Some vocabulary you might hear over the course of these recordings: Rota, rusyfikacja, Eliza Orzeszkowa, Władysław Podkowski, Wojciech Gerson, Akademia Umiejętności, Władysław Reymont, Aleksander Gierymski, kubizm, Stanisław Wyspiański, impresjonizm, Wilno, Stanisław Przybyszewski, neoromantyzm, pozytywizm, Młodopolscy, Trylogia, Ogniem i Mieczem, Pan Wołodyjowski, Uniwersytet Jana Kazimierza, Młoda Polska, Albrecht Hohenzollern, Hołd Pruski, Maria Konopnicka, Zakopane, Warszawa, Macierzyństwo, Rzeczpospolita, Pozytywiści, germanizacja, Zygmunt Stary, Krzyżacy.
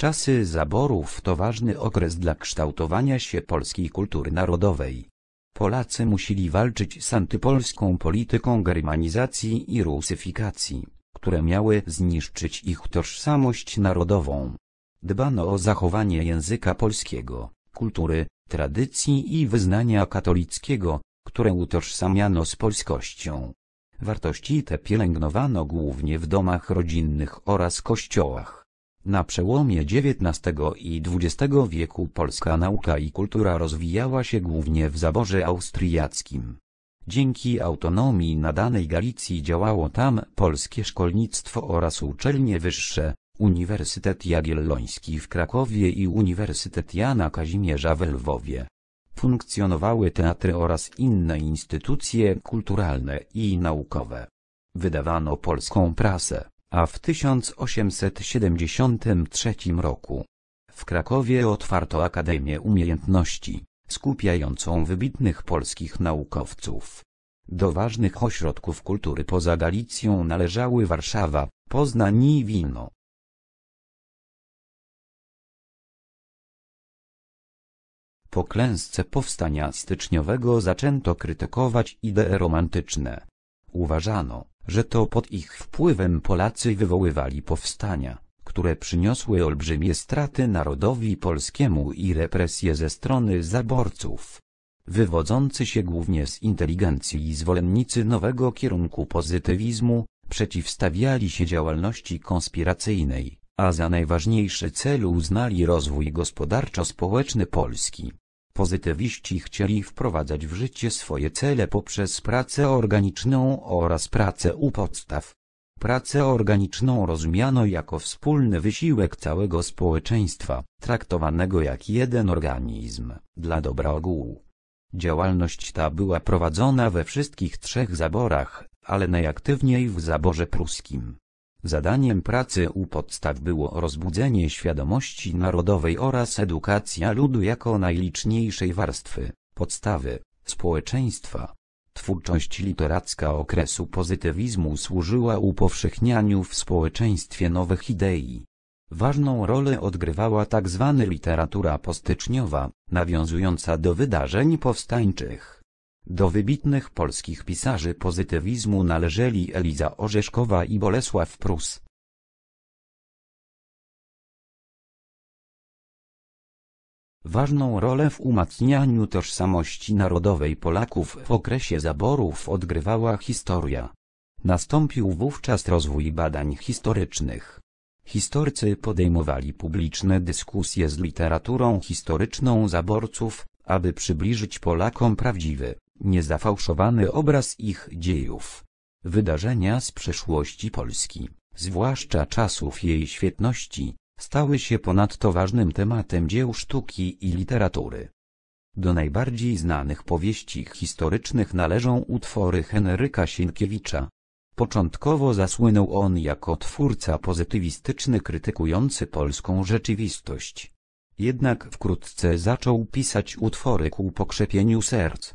Czasy zaborów to ważny okres dla kształtowania się polskiej kultury narodowej. Polacy musieli walczyć z antypolską polityką germanizacji i rusyfikacji, które miały zniszczyć ich tożsamość narodową. Dbano o zachowanie języka polskiego, kultury, tradycji i wyznania katolickiego, które utożsamiano z polskością. Wartości te pielęgnowano głównie w domach rodzinnych oraz kościołach. Na przełomie XIX i XX wieku polska nauka i kultura rozwijała się głównie w zaborze austriackim. Dzięki autonomii nadanej Galicji działało tam polskie szkolnictwo oraz uczelnie wyższe, Uniwersytet Jagielloński w Krakowie i Uniwersytet Jana Kazimierza we Lwowie. Funkcjonowały teatry oraz inne instytucje kulturalne i naukowe. Wydawano polską prasę, a w 1873 roku w Krakowie otwarto Akademię Umiejętności, skupiającą wybitnych polskich naukowców. Do ważnych ośrodków kultury poza Galicją należały Warszawa, Poznań i Wilno. Po klęsce powstania styczniowego zaczęto krytykować idee romantyczne. Uważano, że to pod ich wpływem Polacy wywoływali powstania, które przyniosły olbrzymie straty narodowi polskiemu i represje ze strony zaborców. Wywodzący się głównie z inteligencji i zwolennicy nowego kierunku pozytywizmu, przeciwstawiali się działalności konspiracyjnej, a za najważniejszy cel uznali rozwój gospodarczo-społeczny Polski. Pozytywiści chcieli wprowadzać w życie swoje cele poprzez pracę organiczną oraz pracę u podstaw. Pracę organiczną rozumiano jako wspólny wysiłek całego społeczeństwa, traktowanego jak jeden organizm, dla dobra ogółu. Działalność ta była prowadzona we wszystkich trzech zaborach, ale najaktywniej w zaborze pruskim. Zadaniem pracy u podstaw było rozbudzenie świadomości narodowej oraz edukacja ludu jako najliczniejszej warstwy, podstawy, społeczeństwa. Twórczość literacka okresu pozytywizmu służyła upowszechnianiu w społeczeństwie nowych idei. Ważną rolę odgrywała tzw. literatura postyczniowa, nawiązująca do wydarzeń powstańczych. Do wybitnych polskich pisarzy pozytywizmu należeli Eliza Orzeszkowa i Bolesław Prus. Ważną rolę w umacnianiu tożsamości narodowej Polaków w okresie zaborów odgrywała historia. Nastąpił wówczas rozwój badań historycznych. Historycy podejmowali publiczne dyskusje z literaturą historyczną zaborców, aby przybliżyć Polakom prawdziwy, niezafałszowany obraz ich dziejów. Wydarzenia z przeszłości Polski, zwłaszcza czasów jej świetności, stały się ponadto ważnym tematem dzieł sztuki i literatury. Do najbardziej znanych powieści historycznych należą utwory Henryka Sienkiewicza. Początkowo zasłynął on jako twórca pozytywistyczny krytykujący polską rzeczywistość. Jednak wkrótce zaczął pisać utwory ku pokrzepieniu serc.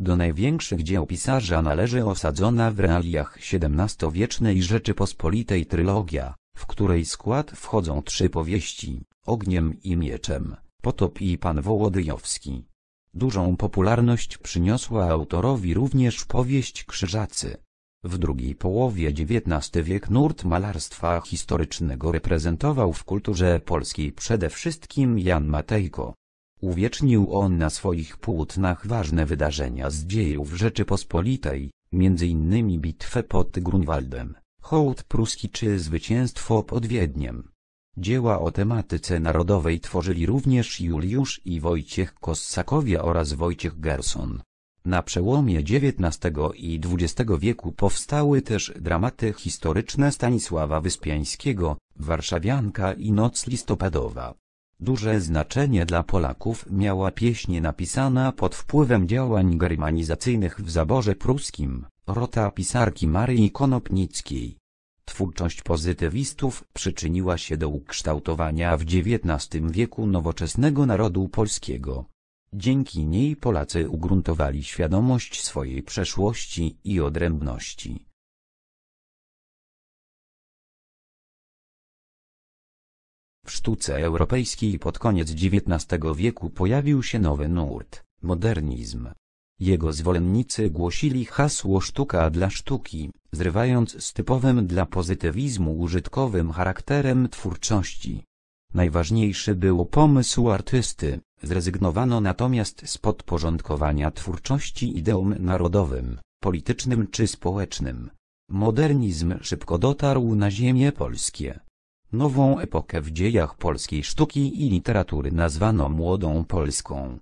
Do największych dzieł pisarza należy osadzona w realiach XVII-wiecznej Rzeczypospolitej trylogia, w której skład wchodzą trzy powieści: Ogniem i Mieczem, Potop i Pan Wołodyjowski. Dużą popularność przyniosła autorowi również powieść Krzyżacy. W drugiej połowie XIX wiek nurt malarstwa historycznego reprezentował w kulturze polskiej przede wszystkim Jan Matejko. Uwiecznił on na swoich płótnach ważne wydarzenia z dziejów Rzeczypospolitej, m.in. bitwę pod Grunwaldem, Hołd Pruski czy zwycięstwo pod Wiedniem. Dzieła o tematyce narodowej tworzyli również Juliusz i Wojciech Kossakowie oraz Wojciech Gerson. Na przełomie XIX i XX wieku powstały też dramaty historyczne Stanisława Wyspiańskiego, Warszawianka i Noc Listopadowa. Duże znaczenie dla Polaków miała pieśń napisana pod wpływem działań germanizacyjnych w zaborze pruskim, Rota pisarki Marii Konopnickiej. Twórczość pozytywistów przyczyniła się do ukształtowania w XIX wieku nowoczesnego narodu polskiego. Dzięki niej Polacy ugruntowali świadomość swojej przeszłości i odrębności. W sztuce europejskiej pod koniec XIX wieku pojawił się nowy nurt – modernizm. Jego zwolennicy głosili hasło sztuka dla sztuki, zrywając z typowym dla pozytywizmu użytkowym charakterem twórczości. Najważniejszy był pomysł artysty, zrezygnowano natomiast z podporządkowania twórczości ideom narodowym, politycznym czy społecznym. Modernizm szybko dotarł na ziemię polskie. Nową epokę w dziejach polskiej sztuki i literatury nazwano Młodą Polską.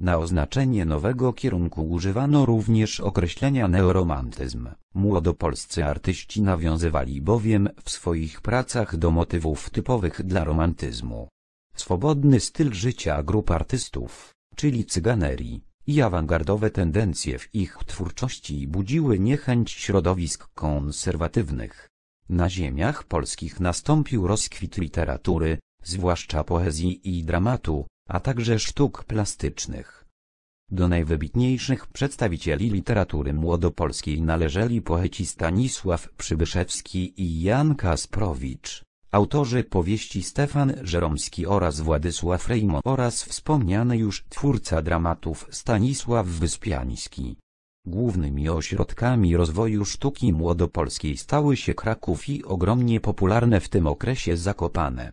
Na oznaczenie nowego kierunku używano również określenia neoromantyzm. Młodopolscy artyści nawiązywali bowiem w swoich pracach do motywów typowych dla romantyzmu. Swobodny styl życia grup artystów, czyli cyganerii, i awangardowe tendencje w ich twórczości budziły niechęć środowisk konserwatywnych. Na ziemiach polskich nastąpił rozkwit literatury, zwłaszcza poezji i dramatu, a także sztuk plastycznych. Do najwybitniejszych przedstawicieli literatury młodopolskiej należeli poeci Stanisław Przybyszewski i Jan Kasprowicz, autorzy powieści Stefan Żeromski oraz Władysław Reymont oraz wspomniany już twórca dramatów Stanisław Wyspiański. Głównymi ośrodkami rozwoju sztuki młodopolskiej stały się Kraków i ogromnie popularne w tym okresie Zakopane.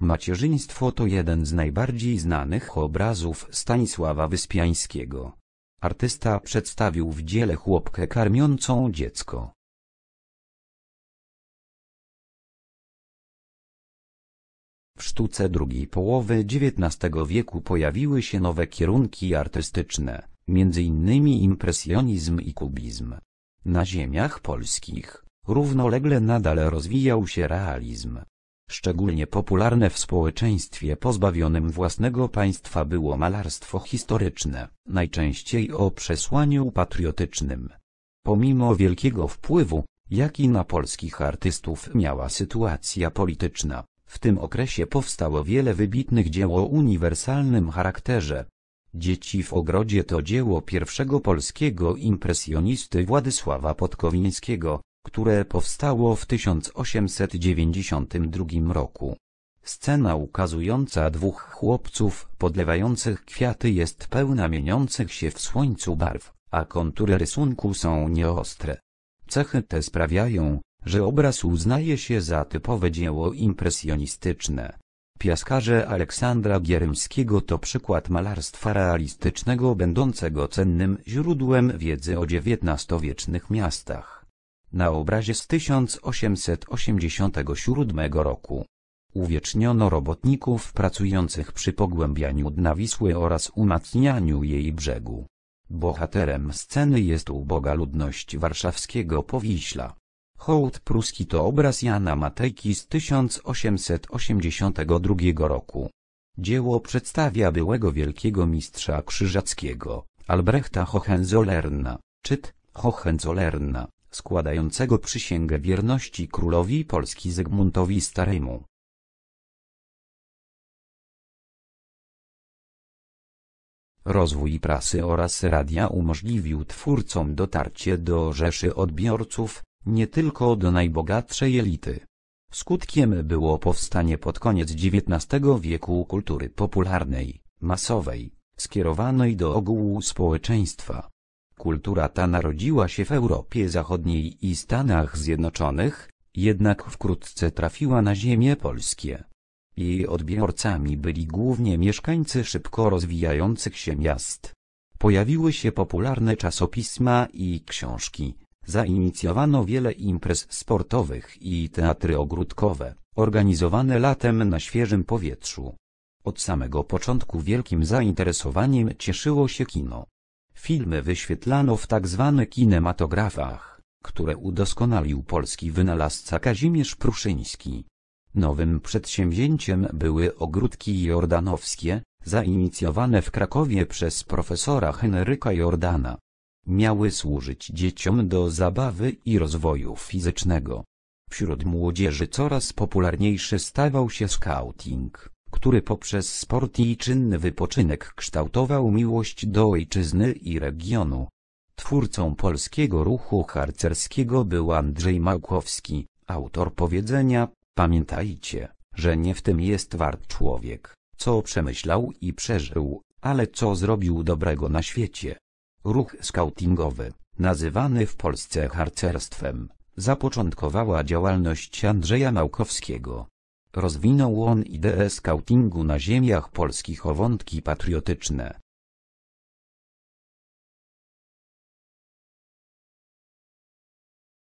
Macierzyństwo to jeden z najbardziej znanych obrazów Stanisława Wyspiańskiego. Artysta przedstawił w dziele chłopkę karmiącą dziecko. W sztuce drugiej połowy XIX wieku pojawiły się nowe kierunki artystyczne, m.in. impresjonizm i kubizm. Na ziemiach polskich równolegle nadal rozwijał się realizm. Szczególnie popularne w społeczeństwie pozbawionym własnego państwa było malarstwo historyczne, najczęściej o przesłaniu patriotycznym. Pomimo wielkiego wpływu, jaki na polskich artystów miała sytuacja polityczna, w tym okresie powstało wiele wybitnych dzieł o uniwersalnym charakterze. Dzieci w ogrodzie to dzieło pierwszego polskiego impresjonisty Władysława Podkowińskiego, które powstało w 1892 roku. Scena ukazująca dwóch chłopców podlewających kwiaty jest pełna mieniących się w słońcu barw, a kontury rysunku są nieostre. Cechy te sprawiają, że obraz uznaje się za typowe dzieło impresjonistyczne. Piaskarze Aleksandra Gierymskiego to przykład malarstwa realistycznego będącego cennym źródłem wiedzy o XIX-wiecznych miastach. Na obrazie z 1887 roku uwieczniono robotników pracujących przy pogłębianiu dna Wisły oraz umacnianiu jej brzegu. Bohaterem sceny jest uboga ludność warszawskiego Powiśla. Hołd Pruski to obraz Jana Matejki z 1882 roku. Dzieło przedstawia byłego wielkiego mistrza krzyżackiego, Albrechta Hohenzollerna, czyt Hohenzollerna, składającego przysięgę wierności królowi Polski Zygmuntowi Staremu. Rozwój prasy oraz radia umożliwił twórcom dotarcie do rzeszy odbiorców, nie tylko do najbogatszej elity. Skutkiem było powstanie pod koniec XIX wieku kultury popularnej, masowej, skierowanej do ogółu społeczeństwa. Kultura ta narodziła się w Europie Zachodniej i Stanach Zjednoczonych, jednak wkrótce trafiła na ziemię polskie. Jej odbiorcami byli głównie mieszkańcy szybko rozwijających się miast. Pojawiły się popularne czasopisma i książki, zainicjowano wiele imprez sportowych i teatry ogródkowe, organizowane latem na świeżym powietrzu. Od samego początku wielkim zainteresowaniem cieszyło się kino. Filmy wyświetlano w tzw. kinematografach, które udoskonalił polski wynalazca Kazimierz Pruszyński. Nowym przedsięwzięciem były ogródki jordanowskie, zainicjowane w Krakowie przez profesora Henryka Jordana. Miały służyć dzieciom do zabawy i rozwoju fizycznego. Wśród młodzieży coraz popularniejszy stawał się skauting, który poprzez sport i czynny wypoczynek kształtował miłość do ojczyzny i regionu. Twórcą polskiego ruchu harcerskiego był Andrzej Małkowski, autor powiedzenia: pamiętajcie, że nie w tym jest wart człowiek, co przemyślał i przeżył, ale co zrobił dobrego na świecie. Ruch skautingowy, nazywany w Polsce harcerstwem, zapoczątkowała działalność Andrzeja Małkowskiego. Rozwinął on ideę skautingu na ziemiach polskich o wątki patriotyczne,